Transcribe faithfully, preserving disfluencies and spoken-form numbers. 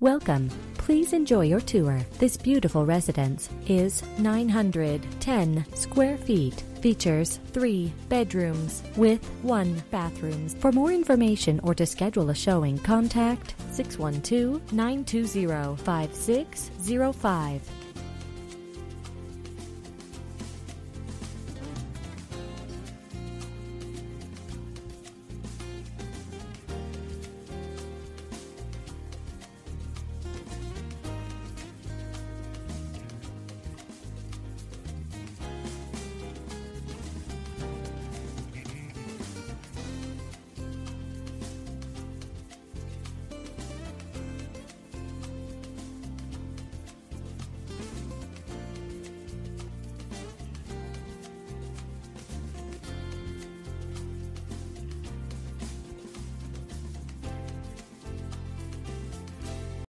Welcome. Please enjoy your tour. This beautiful residence is nine hundred ten square feet. Features three bedrooms with one bathroom. For more information or to schedule a showing, contact six one two, nine two zero, five six zero five.